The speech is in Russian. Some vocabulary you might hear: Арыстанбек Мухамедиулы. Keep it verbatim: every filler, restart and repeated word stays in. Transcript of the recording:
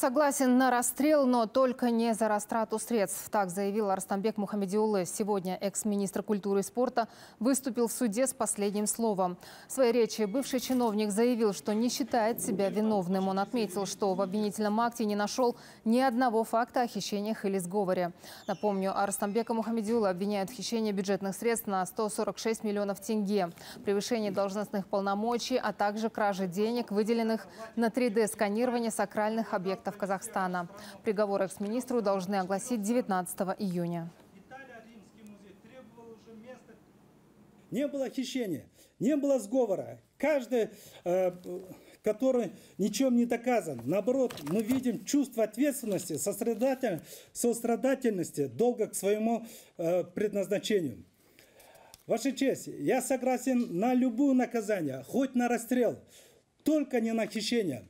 Согласен на расстрел, но только не за растрату средств. Так заявил Арыстанбек Мухамедиулы. Сегодня экс-министр культуры и спорта выступил в суде с последним словом. В своей речи бывший чиновник заявил, что не считает себя виновным. Он отметил, что в обвинительном акте не нашел ни одного факта о хищениях или сговоре. Напомню, Арыстанбека Мухамедиулы обвиняют в хищении бюджетных средств на сто сорок шесть миллионов тенге, превышении должностных полномочий, а также краже денег, выделенных на три дэ сканирование сакральных объектов Казахстана. Приговор экс-министру должны огласить девятнадцатого июня. Не было хищения, не было сговора. Каждый, который ничем не доказан. Наоборот, мы видим чувство ответственности, сострадательности, долга к своему предназначению. Ваша честь, я согласен на любое наказание, хоть на расстрел, только не на хищение.